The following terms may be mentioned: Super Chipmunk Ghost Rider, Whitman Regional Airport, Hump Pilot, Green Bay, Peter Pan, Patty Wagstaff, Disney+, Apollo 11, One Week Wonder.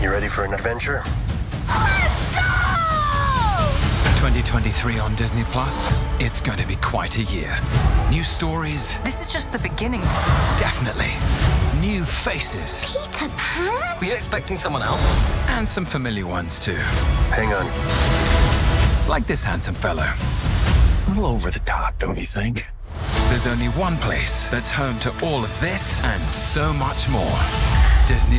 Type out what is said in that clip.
You ready for an adventure? Let's go! 2023 on Disney+, it's going to be quite a year. New stories. This is just the beginning. Definitely. New faces. Peter Pan? Were you expecting someone else? And some familiar ones, too. Hang on. Like this handsome fellow. A little over the top, don't you think? There's only one place that's home to all of this and so much more. Disney+.